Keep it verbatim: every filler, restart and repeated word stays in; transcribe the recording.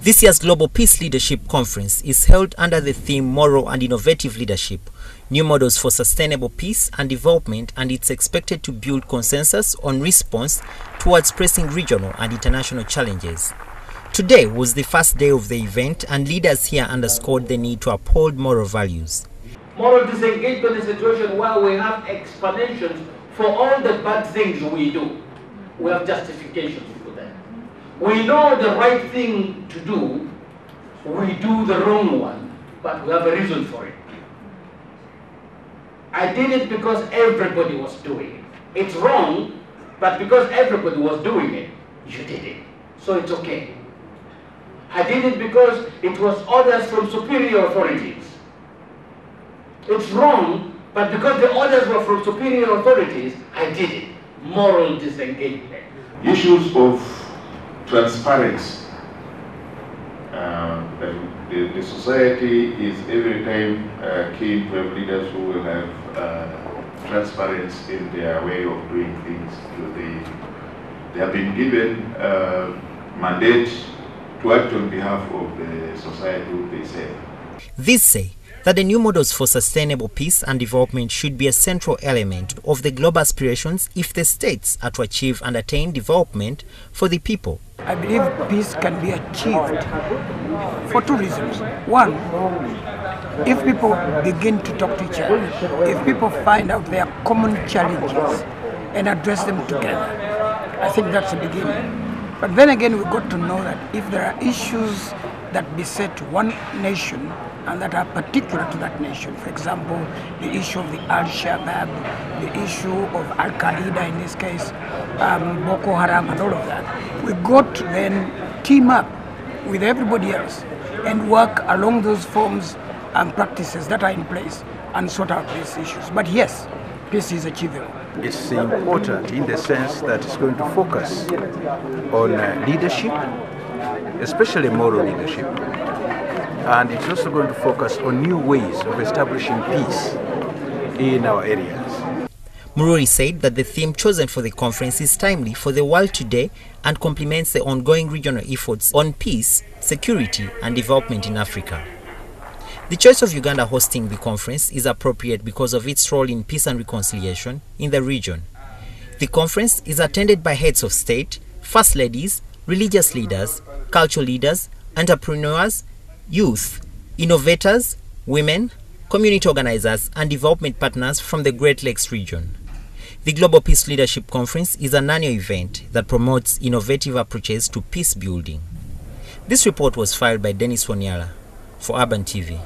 This year's Global Peace Leadership Conference is held under the theme Moral and Innovative Leadership, New Models for Sustainable Peace and Development, and it's expected to build consensus on response towards pressing regional and international challenges. Today was the first day of the event, and leaders here underscored the need to uphold moral values. Moral disengagement is a situation where we have explanations for all the bad things we do. We have justifications for that. We know the right thing to do, we do the wrong one, but we have a reason for it. I did it because everybody was doing it. It's wrong, but because everybody was doing it, you did it. So it's okay. I did it because it was orders from superior authorities. It's wrong, but because the orders were from superior authorities, I did it. Moral disengagement. Issues of transparency. Uh, the, the society is every time uh, key to have leaders who will have uh, transparency in their way of doing things. They, they have been given uh, mandate to act on behalf of the society they serve. They say that the new models for sustainable peace and development should be a central element of the global aspirations if the states are to achieve and attain development for the people. I believe peace can be achieved for two reasons. One, if people begin to talk to each other, if people find out their common challenges and address them together, I think that's the beginning. But then again, we've got to know that if there are issues that beset one nation and that are particular to that nation, for example, the issue of the Al-Shabaab, the issue of Al-Qaeda in this case, um, Boko Haram and all of that, we've got to then team up with everybody else and work along those forms and practices that are in place and sort out these issues. But yes, peace is achievable. It's important in the sense that it's going to focus on uh, leadership, especially moral leadership. And it's also going to focus on new ways of establishing peace in our areas. Mururi said that the theme chosen for the conference is timely for the world today and complements the ongoing regional efforts on peace, security and development in Africa. The choice of Uganda hosting the conference is appropriate because of its role in peace and reconciliation in the region. The conference is attended by heads of state, first ladies, religious leaders, cultural leaders, entrepreneurs, youth, innovators, women, community organizers, and development partners from the Great Lakes region. The Global Peace Leadership Conference is an annual event that promotes innovative approaches to peace building. This report was filed by Dennis Wonyala for Urban T V.